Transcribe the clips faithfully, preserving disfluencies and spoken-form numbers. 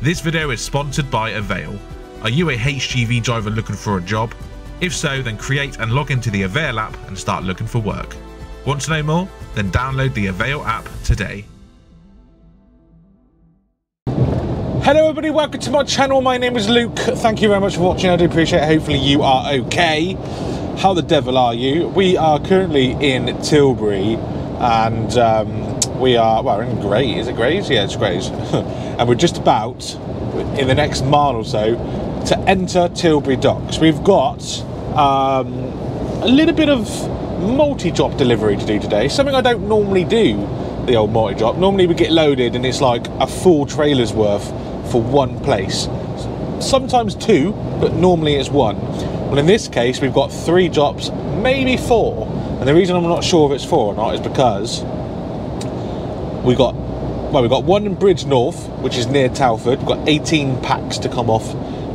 This video is sponsored by Avail. Are you a H G V driver looking for a job? If so, then create and log into the Avail app and start looking for work. Want to know more? Then download the Avail app today. Hello everybody, welcome to my channel. My name is Luke. Thank you very much for watching. I do appreciate it. Hopefully you are okay. How the devil are you? We are currently in Tilbury and um, we are, well, we're in Grays. Is it Grays? Yeah, it's Grays. And we're just about, in the next mile or so, to enter Tilbury Docks. We've got um, a little bit of multi-drop delivery to do today. Something I don't normally do, the old multi-drop. Normally we get loaded and it's like a full trailer's worth for one place. Sometimes two, but normally it's one. Well, in this case, we've got three drops, maybe four. And the reason I'm not sure if it's four or not is because we got, well, we've got one in Bridgnorth, which is near Telford. We've got eighteen packs to come off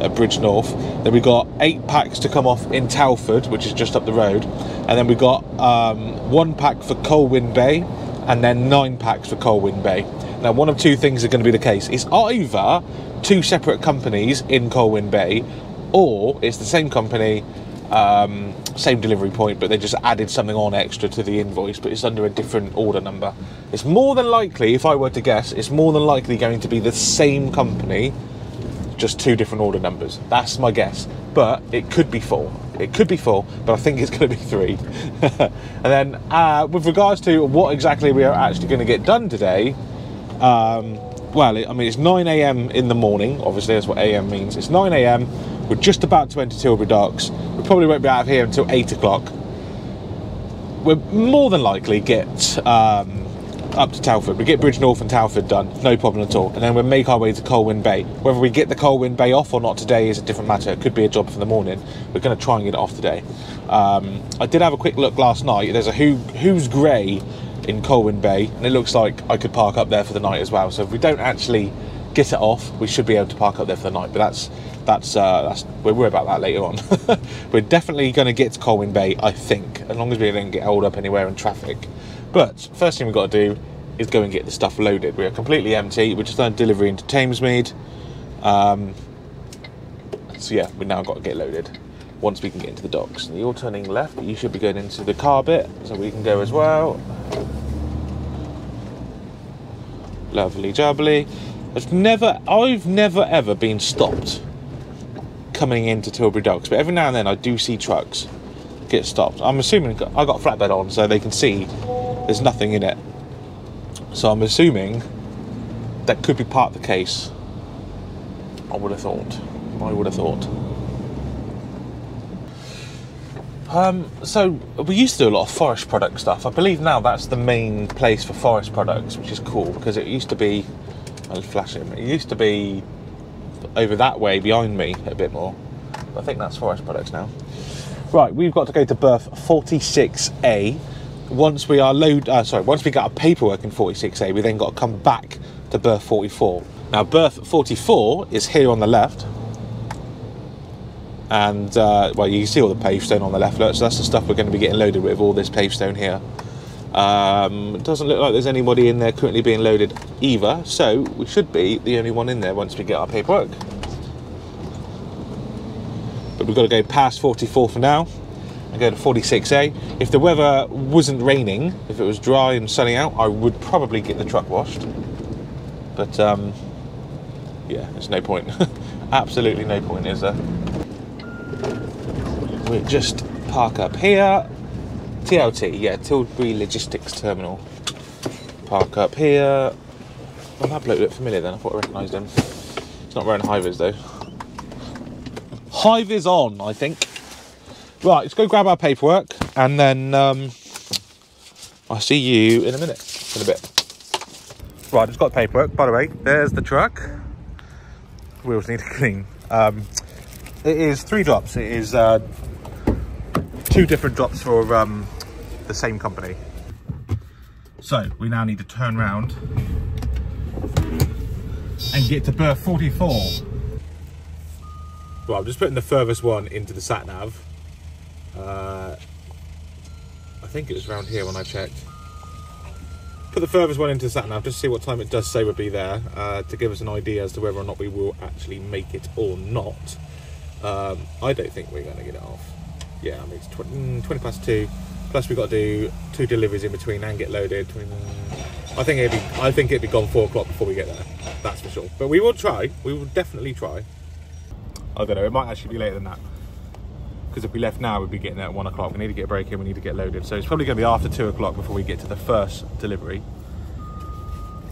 at Bridgnorth. Then we got eight packs to come off in Telford, which is just up the road. And then we got um, one pack for Colwyn Bay, and then nine packs for Colwyn Bay. Now, one of two things are going to be the case. It's either two separate companies in Colwyn Bay, or it's the same company, um, same delivery point, but they just added something on extra to the invoice, but it's under a different order number. It's more than likely, if I were to guess, it's more than likely going to be the same company, just two different order numbers. That's my guess, but it could be four. It could be four, but I think it's going to be three. And then uh, with regards to what exactly we are actually going to get done today, um, well, I mean, it's nine A M in the morning. Obviously, that's what A M means. It's nine A M. We're just about to enter Tilbury Docks. We probably won't be out of here until eight o'clock. We'll more than likely get um, up to Telford. We get Bridgnorth and Telford done, no problem at all. And then we'll make our way to Colwyn Bay. Whether we get the Colwyn Bay off or not today is a different matter. It could be a job for the morning. We're going to try and get it off today. Um, I did have a quick look last night. There's a who, Who's Grey in Colwyn Bay, and it looks like I could park up there for the night as well. So if we don't actually get it off, we should be able to park up there for the night, but that's that's uh that's we'll worry about that later on. We're definitely going to get to Colwyn Bay, I think, as long as we don't get held up anywhere in traffic. But first thing we've got to do is go and get the stuff loaded. We are completely empty. We're just done delivery into Thamesmead, um so yeah, we now got to get loaded once we can get into the docks. And you're turning left, but you should be going into the car bit, so we can go as well. Lovely jubbly. I've never, I've never ever been stopped coming into Tilbury Docks, but every now and then I do see trucks get stopped. I'm assuming, I got a flatbed on, so they can see there's nothing in it. So I'm assuming that could be part of the case. I would have thought, I would have thought. Um, so we used to do a lot of forest product stuff. I believe now that's the main place for forest products, which is cool, because it used to be, I'll flash it, it used to be over that way behind me a bit more. I think that's forest products now. Right, we've got to go to berth forty-six A. Once we are load, uh, sorry, once we got our paperwork in forty-six A, we then got to come back to berth forty-four. Now berth forty-four is here on the left. And, uh, well, you can see all the pavestone on the left, look, so that's the stuff we're going to be getting loaded with, all this pavestone here. Um, it doesn't look like there's anybody in there currently being loaded either, so we should be the only one in there once we get our paperwork. But we've got to go past forty-four for now and go to forty-six A. If the weather wasn't raining, if it was dry and sunny out, I would probably get the truck washed. But, um, yeah, there's no point. Absolutely no point, is there? We just park up here. T L T, yeah, Tilbury Logistics Terminal. Park up here. Well, that bloke looked familiar then. I thought I recognised him. He's not wearing high-vis though. High-vis on, I think. Right, let's go grab our paperwork, and then um, I'll see you in a minute, in a bit. Right, I've got the paperwork. By the way, there's the truck. Wheels need to clean. Um, It is three drops. It is uh, two different drops for um, the same company. So we now need to turn round and get to berth forty-four. Well, I'm just putting the furthest one into the sat nav. Uh, I think it was around here when I checked. put the furthest one into sat nav just to see what time it does say we'll be there, uh, to give us an idea as to whether or not we will actually make it or not. Um, I don't think we're going to get it off. Yeah, I mean, it's twenty past two. Plus we've got to do two deliveries in between and get loaded. I think it'd be, I think it'd be gone four o'clock before we get there. That's for sure. But we will try. We will definitely try. I don't know. It might actually be later than that. Because if we left now, we'd be getting there at one o'clock. We need to get a break in. We need to get loaded. So it's probably going to be after two o'clock before we get to the first delivery.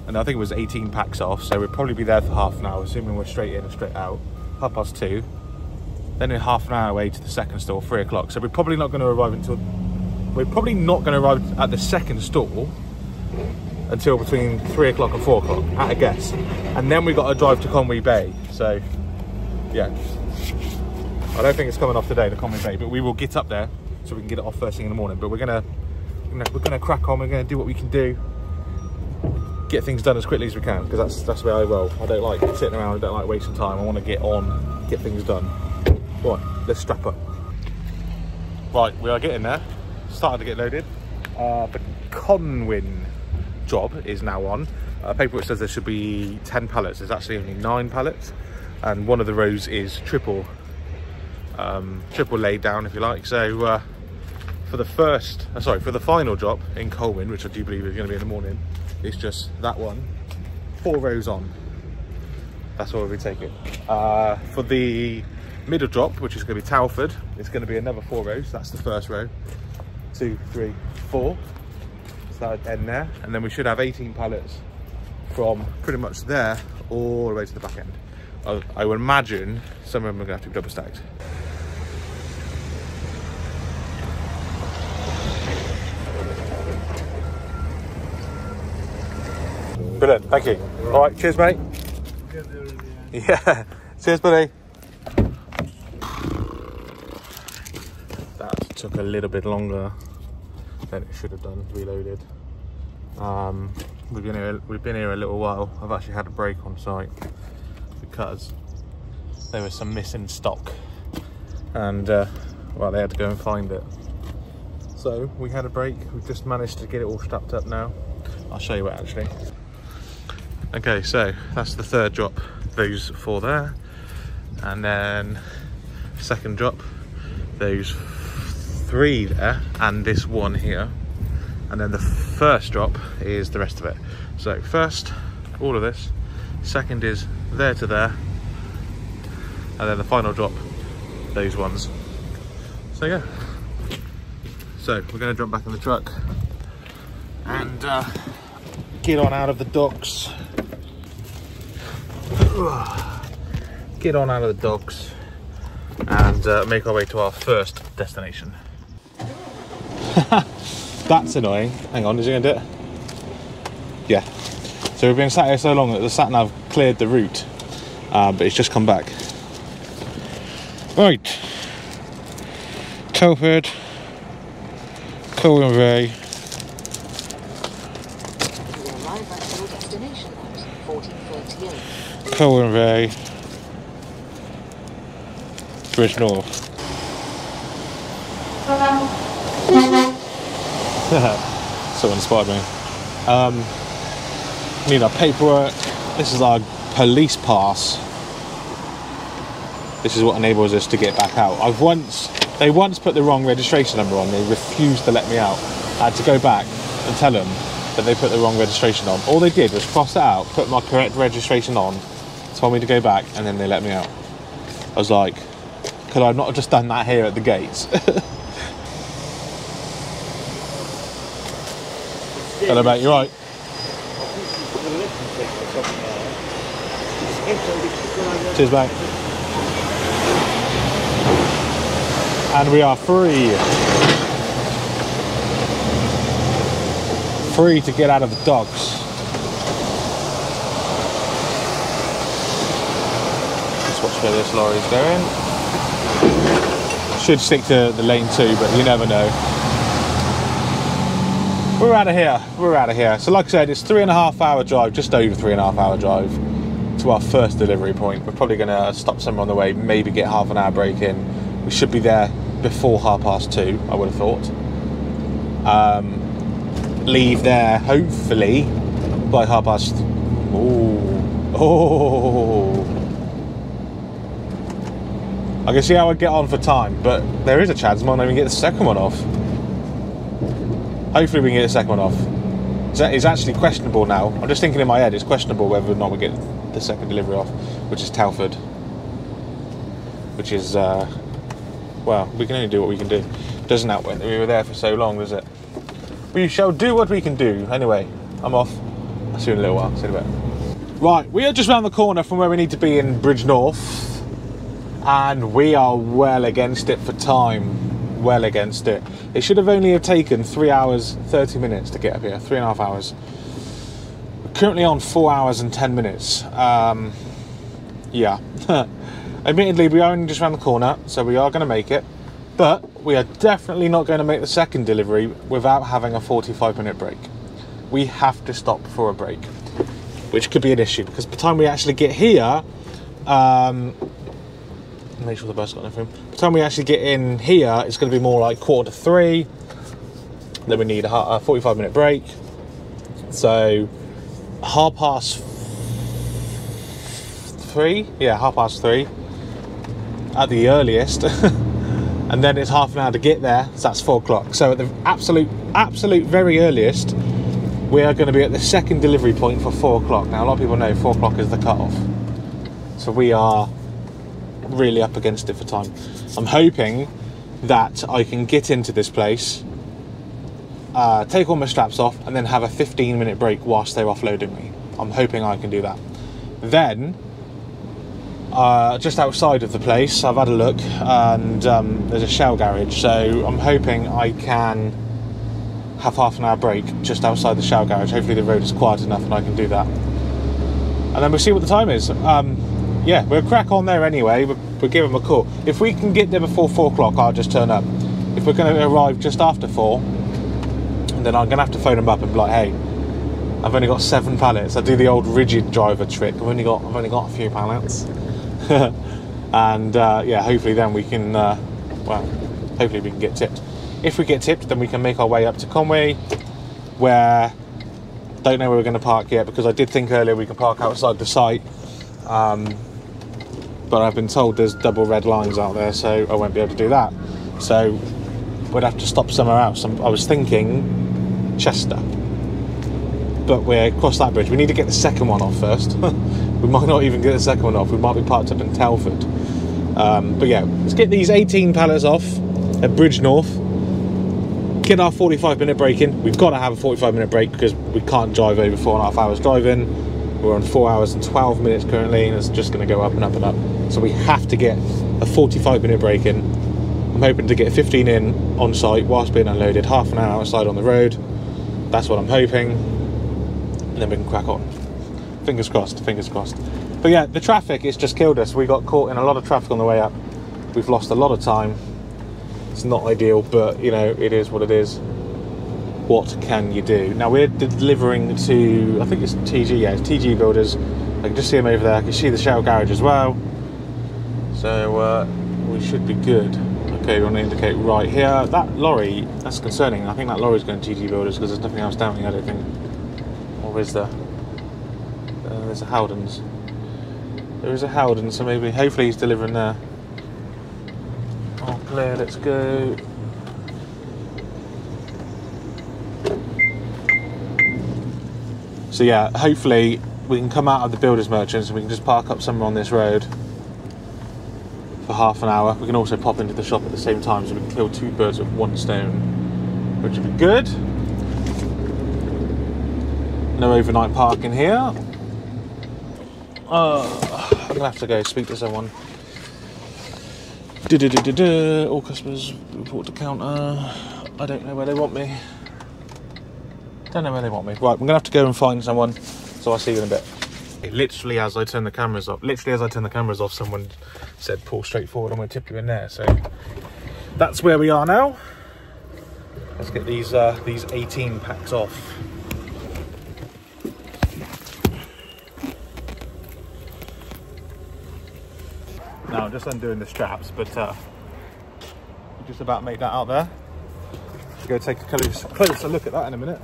And I think it was eighteen packs off. So we'd probably be there for half an hour, assuming we're straight in and straight out. Half past two. Then in half an hour away to the second store, three o'clock. So we're probably not going to arrive until... We're probably not going to arrive at the second store until between three o'clock and four o'clock, at a guess. And then we've got to drive to Colwyn Bay. So, yeah. I don't think it's coming off today, the Colwyn Bay, but we will get up there so we can get it off first thing in the morning. But we're gonna, we're gonna crack on. We're gonna do what we can do, get things done as quickly as we can, because that's that's where I roll. I don't like sitting around. I don't like wasting time. I want to get on, get things done. Right, let's strap up. Right, we are getting there. Started to get loaded. Uh, the Colwyn job is now on. Uh, paperwork says there should be ten pallets. There's actually only nine pallets, and one of the rows is triple, um, triple laid down, if you like. So uh, for the first, uh, sorry, for the final job in Colwyn, which I do believe is going to be in the morning, it's just that one, four rows on. That's all we'll be taking. Uh, for the middle drop, which is going to be Telford, it's going to be another four rows. That's the first row. Two, three, four. So that would end there, and then we should have eighteen pallets from pretty much there all the way to the back end. I, I would imagine some of them are gonna have to be double stacked. Brilliant, thank you. All right, cheers, mate. Yeah, cheers, buddy. That took a little bit longer than it should have done, reloaded. Um, we've been here, we've been here a little while. I've actually had a break on site because there was some missing stock, and uh, well, they had to go and find it. So we had a break. We've just managed to get it all strapped up now. I'll show you it actually. Okay, so that's the third drop. Those four there, and then second drop. Those four. Three there and this one here, and then the first drop is the rest of it. So first, all of this, second is there to there, and then the final drop, those ones. So yeah, so we're going to jump back in the truck and uh, get on out of the docks, get on out of the docks and uh, make our way to our first destination. That's annoying. Hang on, is he going to do it? Yeah. So we've been sat here so long that the sat-nav cleared the route, uh, but it's just come back. Right. Telford. Colwyn Bay. You arrive at your destination at fourteen thirty-eight. Colwyn Bay. Bridgnorth. So inspired me. Um, need our paperwork. This is our police pass. This is what enables us to get back out. I've once, they once put the wrong registration number on. They refused to let me out. I had to go back and tell them that they put the wrong registration on. All they did was cross it out, put my correct registration on, told me to go back, and then they let me out. I was like, could I not have just done that here at the gates? Hello mate, you right? Cheers mate. And we are free. Free to get out of the docks. Let's watch where this lorry's going. Should stick to the lane two, but you never know. We're out of here. We're out of here. So like I said, it's three and a half hour drive, just over three and a half hour drive to our first delivery point. We're probably going to stop somewhere on the way, maybe get half an hour break in. We should be there before half past two, I would have thought. Um, leave there hopefully by half past. Oh, oh! I can see how I get on for time, but there is a chance I might not even get the second one off. Hopefully we can get the second one off. It's actually questionable now. I'm just thinking in my head, it's questionable whether or not we get the second delivery off, which is Telford. Which is, uh, well, we can only do what we can do. Doesn't that when we were there for so long, does it? We shall do what we can do. Anyway, I'm off. I'll see you in a little while. See you in a bit. Right, we are just round the corner from where we need to be in Bridgnorth. And we are well against it for time. Well against it. It should have only have taken three hours, thirty minutes to get up here. Three and a half hours. We're currently on four hours and ten minutes. Um, yeah. Admittedly, we are only just round the corner, so we are going to make it. But we are definitely not going to make the second delivery without having a forty-five minute break. We have to stop for a break, which could be an issue, because by the time we actually get here, um, make sure the bus got nothing. By the time we actually get in here, it's going to be more like quarter to three. Then we need a forty-five minute break. So half past three, yeah, half past three at the earliest. And then it's half an hour to get there, so that's four o'clock. So at the absolute, absolute very earliest, we are going to be at the second delivery point for four o'clock. Now, a lot of people know four o'clock is the cut-off. So we are really up against it for time. I'm hoping that I can get into this place, uh, take all my straps off, and then have a fifteen minute break whilst they're offloading me. I'm hoping I can do that. Then... Uh, just outside of the place, I've had a look, and um, there's a shell garage, so I'm hoping I can have half an hour break just outside the shell garage. Hopefully the road is quiet enough and I can do that, and then we'll see what the time is. Um, yeah, we'll crack on there anyway. We'll, we'll give them a call. If we can get there before four o'clock, I'll just turn up. If we're going to arrive just after four, then I'm going to have to phone them up and be like, hey, I've only got seven pallets. I do the old rigid driver trick. I've only got, I've only got a few pallets. And uh, yeah, hopefully then we can, uh, well, hopefully we can get tipped. If we get tipped, then we can make our way up to Conway, where, don't know where we're going to park yet, because I did think earlier we can park outside the site, um, but I've been told there's double red lines out there, so I won't be able to do that. So we'd have to stop somewhere else. I was thinking Chester, but we're across that bridge. We need to get the second one off first. We might not even get the second one off. We might be parked up in Telford. Um, but yeah, let's get these eighteen pallets off at Bridgnorth. Get our forty-five minute break in. We've got to have a forty-five minute break because we can't drive over four and a half hours driving. We're on four hours and twelve minutes currently, and it's just going to go up and up and up. So we have to get a forty-five minute break in. I'm hoping to get fifteen in on site whilst being unloaded, half an hour outside on the road. That's what I'm hoping. And then we can crack on. Fingers crossed, fingers crossed. But yeah, the traffic, it's just killed us. We got caught in a lot of traffic on the way up. We've lost a lot of time. It's not ideal, but, you know, it is what it is. What can you do? Now, we're delivering to, I think it's T G, yeah, it's T G Builders. I can just see them over there. I can see the shell garage as well. So, uh, we should be good. Okay, we want to indicate right here. That lorry, that's concerning. I think that lorry's going to T G Builders because there's nothing else down here, I don't think. Or is there? Uh, there's a Howdens. There is a Howdens, so maybe, hopefully he's delivering there. Oh, clear, let's go. So yeah, hopefully we can come out of the builders merchants and we can just park up somewhere on this road for half an hour. We can also pop into the shop at the same time, so we can kill two birds with one stone, which would be good. No overnight parking here. Uh, I'm going to have to go speak to someone. Du -du -du -du -du. All customers report to counter. I don't know where they want me. Don't know where they want me. Right, I'm going to have to go and find someone. So I'll see you in a bit. It literally, as I turn the cameras off, literally as I turn the cameras off, someone said, pull straight forward, I'm going to tip you in there. So that's where we are now. Let's get these uh, these eighteen packs off. Now I'm just undoing the straps, but uh, just about make that out there. We'll go take a closer, closer look at that in a minute.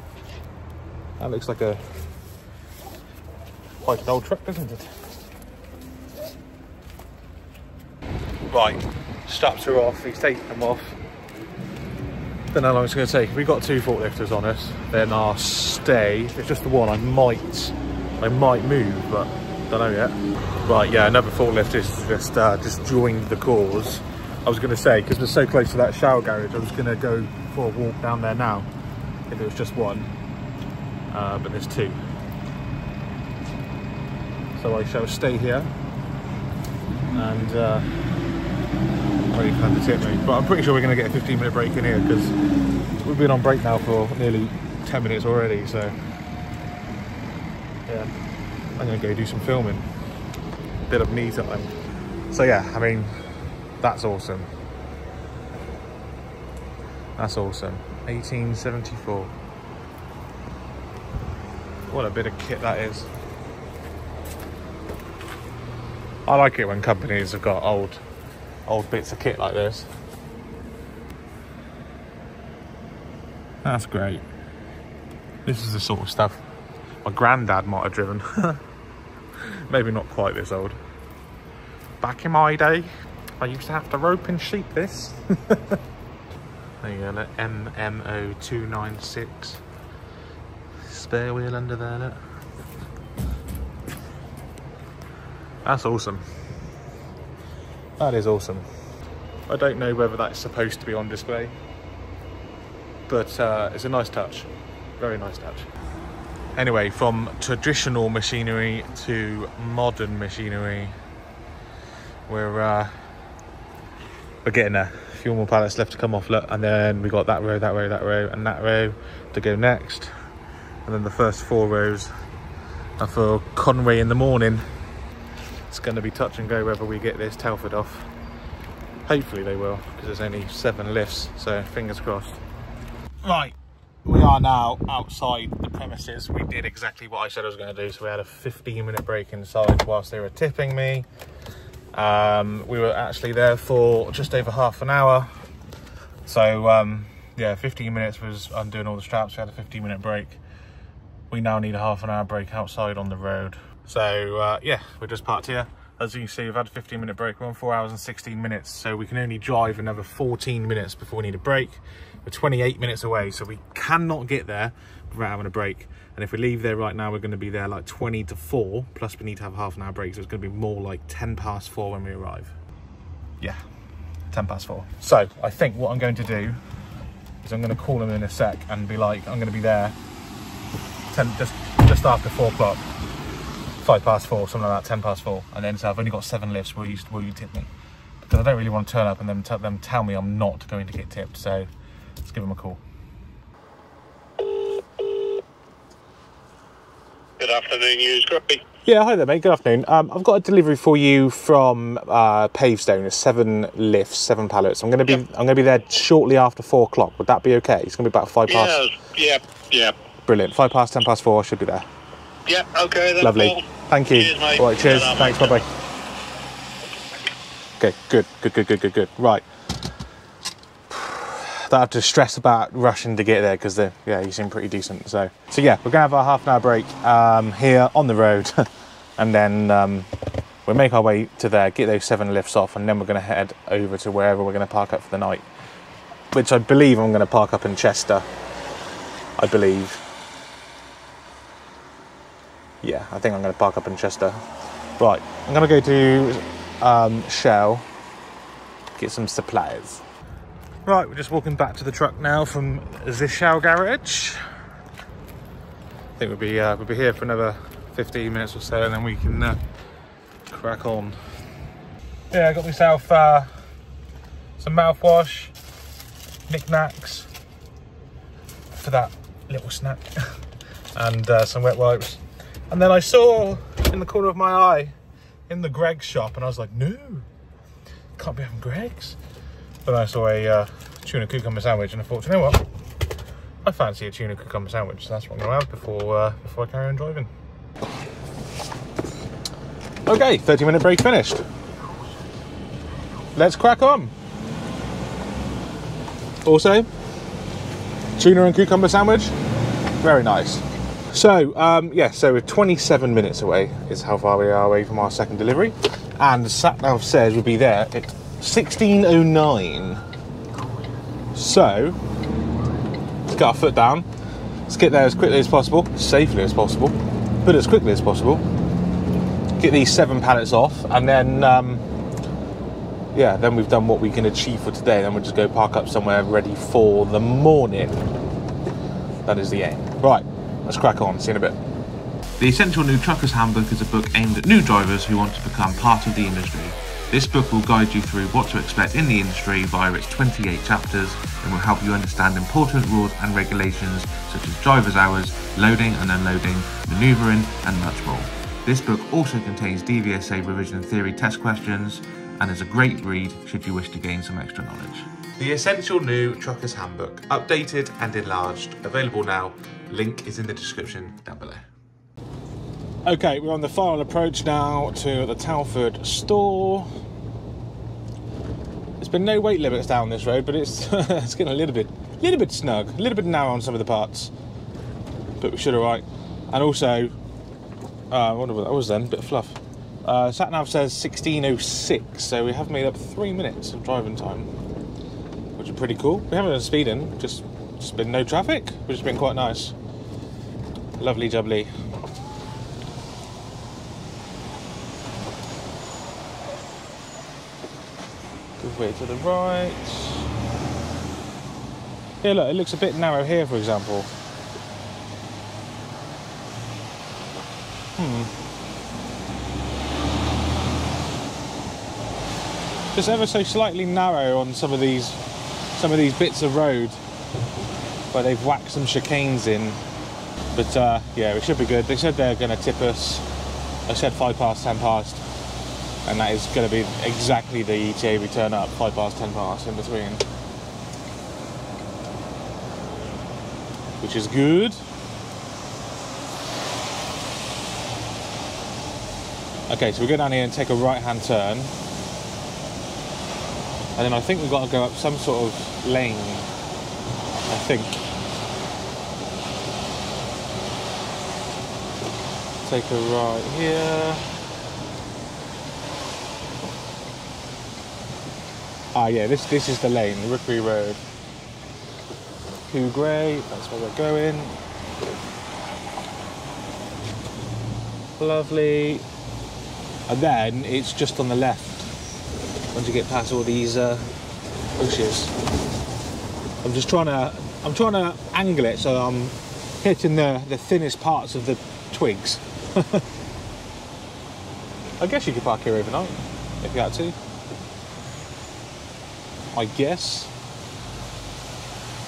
That looks like a quite an old truck, doesn't it? Right, straps are off, he's taken them off. Don't know how long it's going to take. We've got two forklifters on us, then our stay. It's just the one. I might, I might move, but don't know yet. Right, yeah, another forklift is just uh, just joined the cause. I was going to say, because we're so close to that shower garage, I was going to go for a walk down there now if it was just one, uh, but there's two. So I shall stay here and uh, wait for them to tip me. But I'm pretty sure we're going to get a fifteen minute break in here because we've been on break now for nearly ten minutes already. So yeah, I'm going to go do some filming, bit of me time. So yeah, I mean, that's awesome. That's awesome. eighteen seventy-four. What a bit of kit that is. I like it when companies have got old, old bits of kit like this. That's great. This is the sort of stuff my granddad might have driven. Maybe not quite this old. Back in my day, I used to have to rope and sheep this. There you go, look, M M O two nine six. Spare wheel under there, look. That's awesome. That is awesome. I don't know whether that's supposed to be on display, but uh, it's a nice touch. Very nice touch. Anyway, from traditional machinery to modern machinery, we're... Uh, We're getting there. A few more pallets left to come off, look, and then we got that row, that row, that row, and that row to go next. And then the first four rows are for Conway in the morning. It's going to be touch and go whether we get this Telford off. Hopefully they will, because there's only seven lifts, so fingers crossed. Right, we are now outside the premises. We did exactly what I said I was going to do, so we had a fifteen minute break inside whilst they were tipping me. Um, we were actually there for just over half an hour, so um, yeah, fifteen minutes was undoing all the straps. We had a fifteen minute break. We now need a half an hour break outside on the road. So uh, yeah, we're just parked here. As you can see, we've had a fifteen minute break. We're on four hours and sixteen minutes, so we can only drive another fourteen minutes before we need a break. We're twenty-eight minutes away, so we cannot get there without having a break. And if we leave there right now, we're going to be there like twenty to four, plus we need to have a half an hour break, so it's going to be more like ten past four when we arrive. Yeah, ten past four. So I think what I'm going to do is I'm going to call them in a sec and be like, I'm going to be there ten, just, just after four o'clock, five past four, something like that, ten past four. And then so I've only got seven lifts, will you, will you tip me? Because I don't really want to turn up and then t them tell me I'm not going to get tipped, so let's give them a call. Good afternoon, Hughes Grumpy. Yeah, hi there, mate. Good afternoon. Um, I've got a delivery for you from uh, Pavestone. It's seven lifts, seven pallets. I'm going to be, yep. I'm going to be there shortly after four o'clock. Would that be okay? It's going to be about five yeah, past. Yeah, yeah. Brilliant. Five past, ten past four. I should be there. Yeah. Okay. That's lovely. Cool. Thank you. Cheers, mate. All right. Cheers. Yeah, no, thanks. Bye bye. Okay. Good. Good. Good. Good. Good. Good. Right. Don't have to stress about rushing to get there because the yeah you seem pretty decent, so so yeah, we're gonna have our half an hour break um here on the road and then um we'll make our way to there, get those seven lifts off, and then we're gonna head over to wherever we're gonna park up for the night, which I believe I'm gonna park up in Chester. I believe yeah I think I'm gonna park up in Chester. Right, I'm gonna go to um Shell, get some supplies. Right, we're just walking back to the truck now from the Shell garage. I think we'll be uh, we'll be here for another fifteen minutes or so, and then we can uh, crack on. Yeah, I got myself uh, some mouthwash, knickknacks for that little snack, and uh, some wet wipes. And then I saw in the corner of my eye in the Greg's shop, and I was like, no, can't be having Greg's. But I saw a uh, tuna cucumber sandwich, and I thought, you know what? I fancy a tuna cucumber sandwich, so that's what I'm going to have before, uh, before I carry on driving. Okay, thirty minute break finished. Let's crack on. Also, tuna and cucumber sandwich, very nice. So um, yeah, so we're twenty-seven minutes away is how far we are away from our second delivery, and the sat nav says we'll be there at sixteen oh nine. So let's get our foot down. Let's get there as quickly as possible, safely as possible, but as quickly as possible. Get these seven pallets off, and then um, yeah, then we've done what we can achieve for today. Then we'll just go park up somewhere ready for the morning. That is the aim. Right, let's crack on, see you in a bit. The Essential New Truckers Handbook is a book aimed at new drivers who want to become part of the industry. This book will guide you through what to expect in the industry via its twenty-eight chapters and will help you understand important rules and regulations such as driver's hours, loading and unloading, manoeuvring and much more. This book also contains D V S A revision theory test questions and is a great read should you wish to gain some extra knowledge. The Essential New Truckers Handbook, updated and enlarged, available now. Link is in the description down below. Okay, we're on the final approach now to the Telford store. There's been no weight limits down this road, but it's it's getting a little bit, little bit snug, a little bit narrow on some of the parts, but we should all right. And also, uh, I wonder what that was then, a bit of fluff. Uh, Sat nav says sixteen oh six, so we have made up three minutes of driving time, which is pretty cool. We haven't been speeding, just, just been no traffic, which has been quite nice. Lovely jubbly. Way to the right. Yeah, look, it looks a bit narrow here, for example. Hmm. Just ever so slightly narrow on some of these, some of these bits of road where they've whacked some chicanes in. But uh, yeah, it should be good. They said they're going to tip us. I said five past, ten past. And that is going to be exactly the E T A we turn up, five past, ten past in between. Which is good. Okay, so we go down here and take a right-hand turn. And then I think we've got to go up some sort of lane, I think. Take a right here. Ah yeah, this this is the lane, the Rookery Road. Too grey, that's where we're going. Lovely. And then it's just on the left. Once you get past all these uh, bushes, I'm just trying to I'm trying to angle it so I'm hitting the the thinnest parts of the twigs. I guess you could park here overnight if you had to. I guess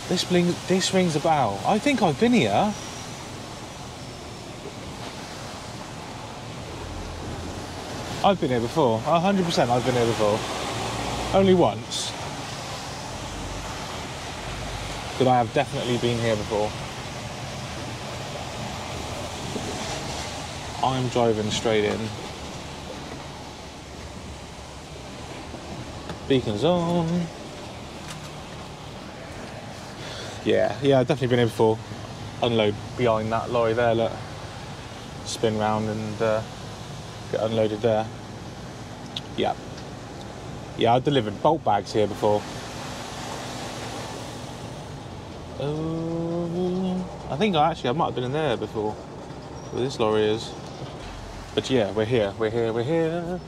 this bling, this rings a bell. I think I've been here. I've been here before. A hundred percent, I've been here before. Only once, but I have definitely been here before. I'm driving straight in. Beacons on. Yeah, yeah, I've definitely been here before. Unload behind that lorry there, look. Spin round and uh, get unloaded there. Yeah. Yeah, I delivered bolt bags here before. Um, I think I actually, I might have been in there before. Where this lorry is. But yeah, we're here, we're here, we're here.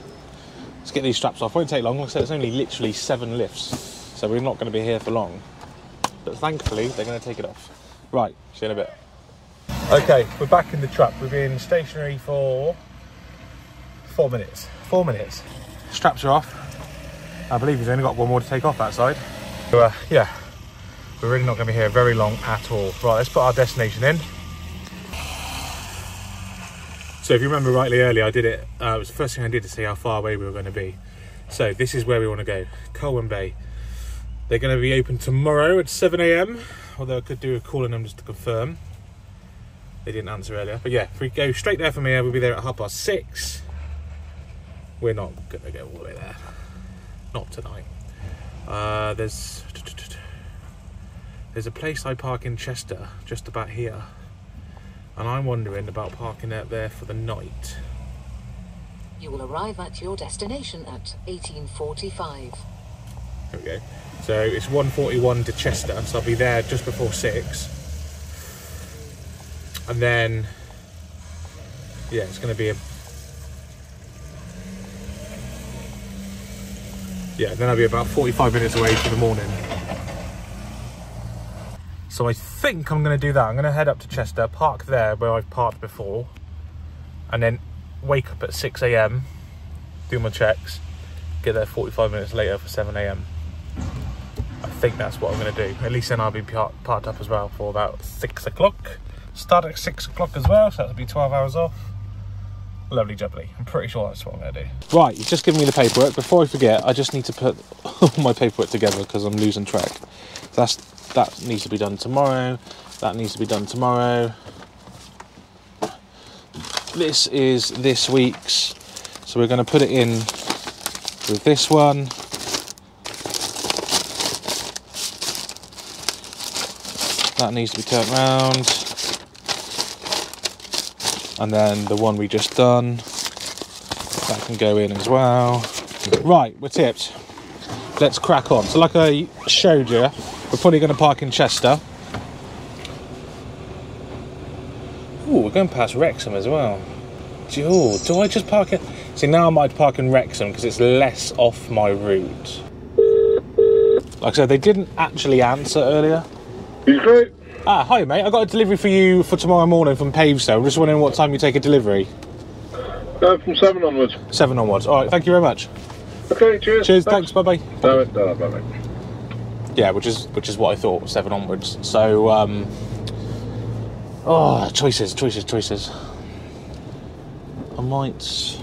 Let's get these straps off. Won't take long. Like I said, it's only literally seven lifts, so we're not going to be here for long. But thankfully, they're going to take it off. Right, see you in a bit. Okay, we're back in the truck. We've been stationary for four minutes. Four minutes. Straps are off. I believe he's only got one more to take off that side. So, uh, yeah, we're really not going to be here very long at all. Right, let's put our destination in. So if you remember rightly earlier, I did it, uh, it was the first thing I did to see how far away we were going to be. So this is where we want to go, Colwyn Bay. They're going to be open tomorrow at seven a m, although I could do a call on them just to confirm. They didn't answer earlier. But yeah, if we go straight there from here, we'll be there at half past six. We're not going to go all the way there. Not tonight. Uh, there's, there's a place I park in Chester, just about here. and I'm wondering about parking out there for the night. You will arrive at your destination at eighteen forty-five. There we go. So it's one forty-one to Chester, so I'll be there just before six. And then, yeah, it's going to be a... Yeah, then I'll be about forty-five minutes away for the morning. So I think I'm going to do that. I'm going to head up to Chester, park there where I've parked before, and then wake up at six A M, do my checks, get there forty-five minutes later for seven A M. I think that's what I'm going to do. At least then I'll be par parked up as well for about six o'clock. Start at six o'clock as well, so that'll be twelve hours off. Lovely jubbly. I'm pretty sure that's what I'm going to do. Right, you've just given me the paperwork. Before I forget, I just need to put all my paperwork together because I'm losing track. That's, that needs to be done tomorrow. That needs to be done tomorrow. This is this week's. So we're going to put it in with this one. That needs to be turned round. And then the one we just done, that can go in as well. Right, we're tipped. Let's crack on. So like I showed you, we're probably going to park in Chester. Ooh, we're going past Wrexham as well. Do, do I just park it? See, now I might park in Wrexham because it's less off my route. Like I said, they didn't actually answer earlier. Okay. Ah, hi mate, I got a delivery for you for tomorrow morning from Pavesdale. I'm just wondering what time you take a delivery. Uh, from seven onwards. Seven onwards. All right, thank you very much. Okay, cheers. Cheers, thanks, bye-bye. No, no, bye-bye. Yeah, which is which is what I thought, seven onwards. So, um... oh, choices, choices, choices. I might...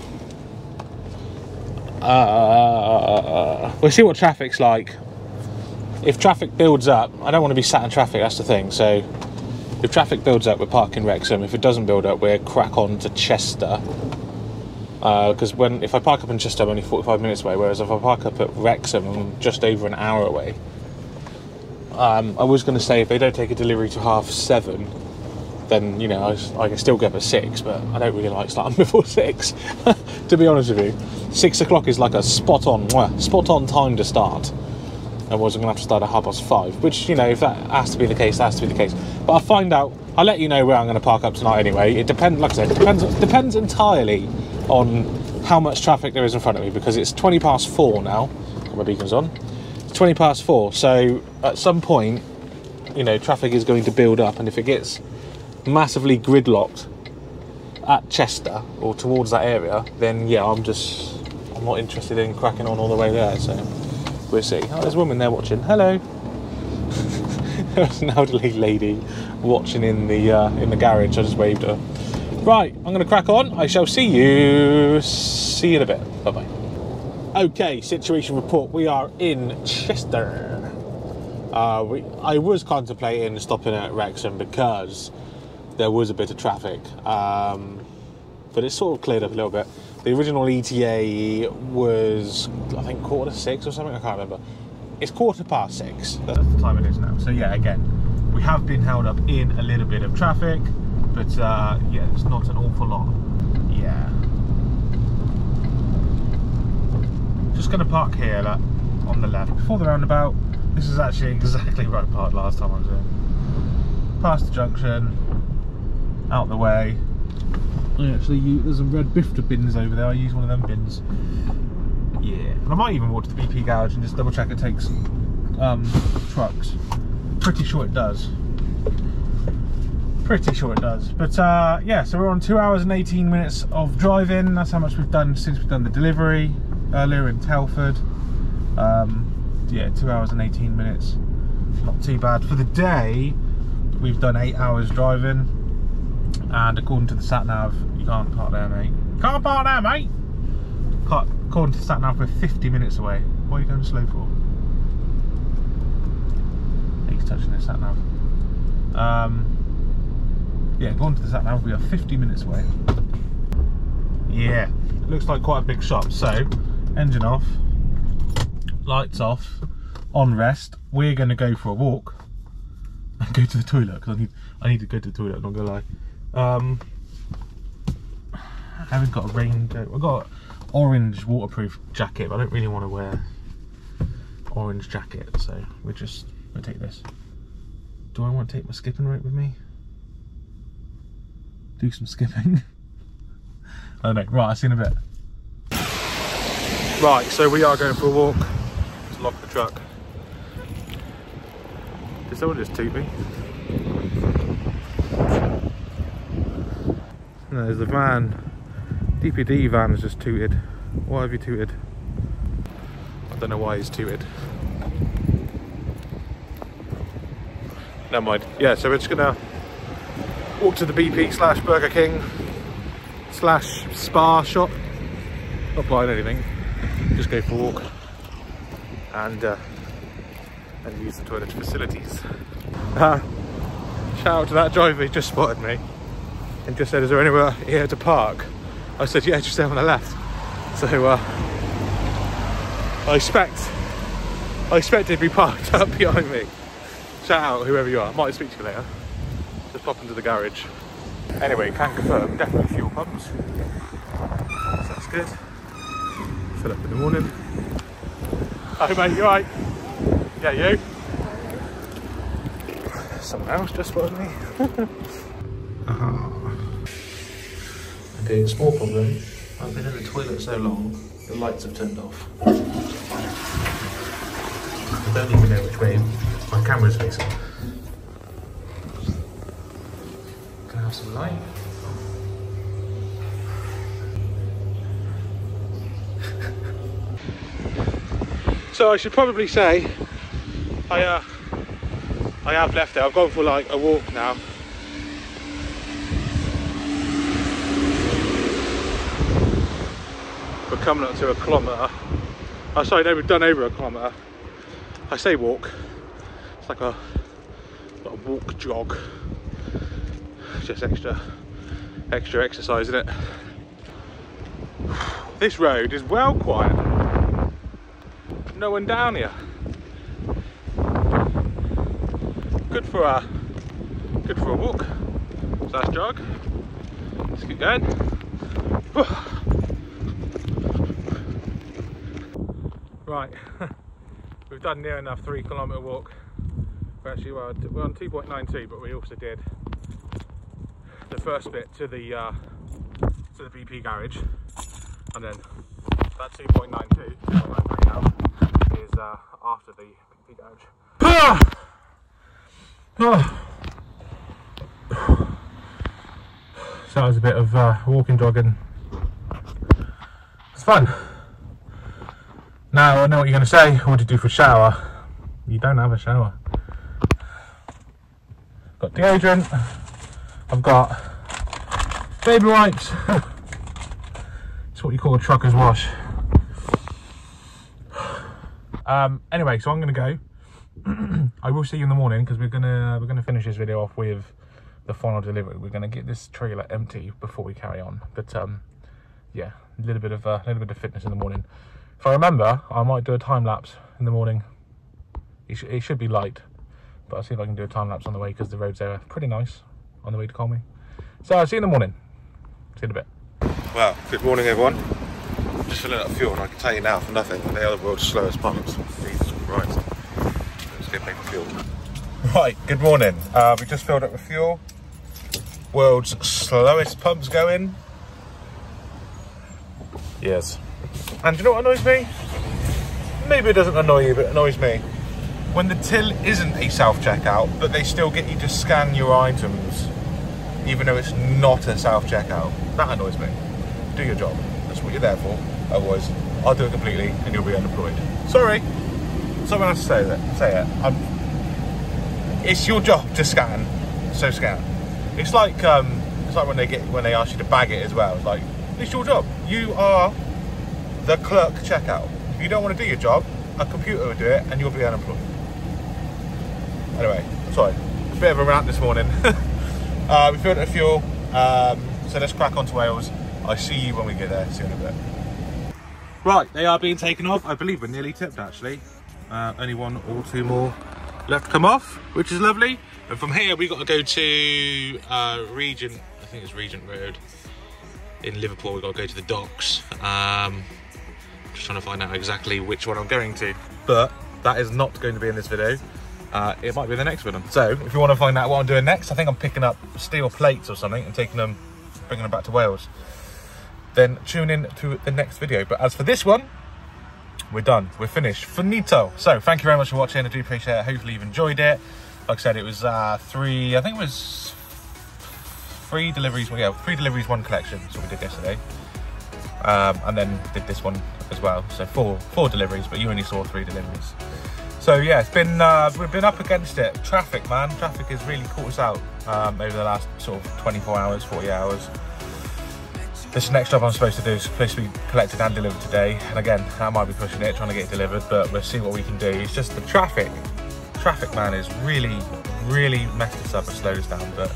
Uh, we'll see what traffic's like. If traffic builds up, I don't want to be sat in traffic, that's the thing. So if traffic builds up, we're parking Wrexham. If it doesn't build up, we're crack on to Chester. Because uh, when if I park up in Chester, I'm only forty-five minutes away, whereas if I park up at Wrexham, I'm just over an hour away. Um, I was going to say, if they don't take a delivery to half seven, then, you know, I, I can still get up at six, but I don't really like starting before six, to be honest with you. Six o'clock is like a spot-on, spot-on time to start. Otherwise I'm going to have to start at half past five, which, you know, if that has to be the case, that has to be the case. But I'll find out. I'll let you know where I'm going to park up tonight anyway. It depends, like I said, it depends, depends entirely on how much traffic there is in front of me, because it's twenty past four now. Got my beacons on. It's twenty past four, so at some point, you know, traffic is going to build up, and if it gets massively gridlocked at Chester or towards that area, then, yeah, I'm just... I'm not interested in cracking on all the way there, so... We'll see. Oh, there's a woman there watching. Hello. There's an elderly lady watching in the uh, in the garage. I just waved her. Right, I'm going to crack on. I shall see you. See you in a bit. Bye bye. Okay, situation report. We are in Chester. Uh, we, I was contemplating stopping at Wrexham because there was a bit of traffic, um, but it's sort of cleared up a little bit. The original E T A was, I think, quarter to six or something, I can't remember. It's quarter past six. That's the time it is now. So yeah, again, we have been held up in a little bit of traffic, but uh, yeah, it's not an awful lot. Yeah. Just gonna park here, like, on the left, before the roundabout. This is actually exactly where I parked last time I was here. Past the junction, out the way. I actually use, there's some red Bifta bins over there, I use one of them bins. Yeah, and I might even walk to the B P garage and just double check it takes um, trucks. Pretty sure it does. Pretty sure it does. But uh, yeah, so we're on two hours and eighteen minutes of driving. That's how much we've done since we've done the delivery earlier in Telford. Um, yeah, two hours and eighteen minutes. Not too bad. For the day, we've done eight hours driving. And according to the sat nav, you can't park there, mate. Can't park there, mate. Park, according to the sat nav, we're fifty minutes away. What are you going slow for? He's touching the sat nav. Um, yeah, according to the sat nav, we are fifty minutes away. Yeah, looks like quite a big shop. So, engine off, lights off, on rest. We're going to go for a walk and go to the toilet because I need I need to go to the toilet. I'm not gonna lie. Um, I haven't got a raincoat. I've got an orange waterproof jacket, but I don't really want to wear orange jacket, so we're just going to take this. Do I want to take my skipping rope with me? Do some skipping. I don't know. Right, I'll see you in a bit. Right, so we are going for a walk. Let's lock the truck. Did someone just toot me? No, there's the van. D P D van has just tooted. Why have you tooted? I don't know why he's tooted. Never mind. Yeah, so we're just gonna walk to the B P slash Burger King slash spa shop. Not buying anything. Just go for a walk and uh, and use the toilet facilities. Uh, shout out to that driver who just spotted me and just said, "Is there anywhere here to park?" I said, "Yeah, just there on the left." So uh, I expect I expect it to be parked up behind me. Shout out whoever you are. I might speak to you later. Just pop into the garage. Anyway, can confirm, definitely fuel pumps. So that's good. Fill up in the morning. Oh mate, you alright? Yeah, you? Someone else just spotted me. uh-huh. Okay, small problem. I've been in the toilet so long, the lights have turned off. I don't even know which way my camera's facing. Can I have some light? So I should probably say I uh, I have left it. I've gone for like a walk now. We're coming up to a kilometre. Oh, sorry, no, we've done over a kilometre. I say walk. It's like a, like a walk jog. Just extra, extra exercise, isn't it? This road is well quiet. No one down here. Good for a good for a walk. Slash jog. Let's keep going. Right, we've done near enough three kilometre walk. We're actually well, we're on two point nine two, but we also did the first bit to the uh, to the B P garage, and then that two point nine two. two point nine three now. Is uh, after the big garage. Ah! Ah! So that was a bit of uh, walking, jogging. It's fun. Now I know what you're going to say. What do you do for a shower? You don't have a shower. Got deodorant. I've got baby wipes. It's what you call a trucker's wash. Um, anyway, so I'm going to go. I will see you in the morning because we're gonna we're gonna finish this video off with the final delivery. We're gonna get this trailer empty before we carry on. But um, yeah, a little bit of a uh, little bit of fitness in the morning. If I remember, I might do a time lapse in the morning. It, sh it should be light, but I'll see if I can do a time lapse on the way because the roads there are pretty nice on the way to Colwyn. So I'll see you in the morning. See you in a bit. Well, good morning, everyone. Just filling up fuel, and I can tell you now for nothing, they are the world's slowest pumps. Jesus Christ. Let's get paid for fuel. Right, good morning. Uh, we just filled up with fuel. World's slowest pumps going. Yes. And do you know what annoys me? Maybe it doesn't annoy you, but it annoys me. When the till isn't a self-checkout, but they still get you to scan your items, even though it's not a self-checkout. That annoys me. Do your job. That's what you're there for. Otherwise, I'll do it completely and you'll be unemployed. Sorry. Someone has to say that. Say it. I'm, it's your job to scan. So scan. It's like um, it's like when they get when they ask you to bag it as well. It's like, it's your job. You are the clerk checkout. If you don't want to do your job, a computer will do it and you'll be unemployed. Anyway, sorry. A bit of a rant this morning. uh, we filled up fuel, um, so let's crack on to Wales. I see you when we get there, see you in a bit. Right, they are being taken off. I believe we're nearly tipped actually. Uh, only one or two more left to come off, which is lovely. And from here, we've got to go to uh, Regent, I think it's Regent Road. In Liverpool, we've got to go to the docks. Um, just trying to find out exactly which one I'm going to. But that is not going to be in this video. Uh, it might be the next one. So if you want to find out what I'm doing next, I think I'm picking up steel plates or something and taking them, bringing them back to Wales. Then tune in to the next video. But as for this one, we're done. We're finished. Finito. So thank you very much for watching. I do appreciate it. Hopefully you've enjoyed it. Like I said, it was uh, three, I think it was three deliveries. Well, yeah, three deliveries, one collection. That's what we did yesterday. Um, and then did this one as well. So four, four deliveries, but you only saw three deliveries. So yeah, it's been uh, we've been up against it. Traffic, man, traffic has really caught us out um, over the last sort of twenty-four hours, forty hours. This next job I'm supposed to do is supposed to be collected and delivered today. And again, I might be pushing it, trying to get it delivered, but we'll see what we can do. It's just the traffic. Traffic, man, is really, really messed us up and slowed us down. But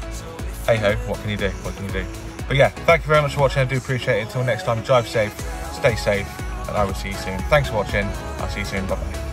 hey ho, what can you do? What can you do? But yeah, thank you very much for watching. I do appreciate it. Until next time, drive safe, stay safe, and I will see you soon. Thanks for watching. I'll see you soon. Bye bye.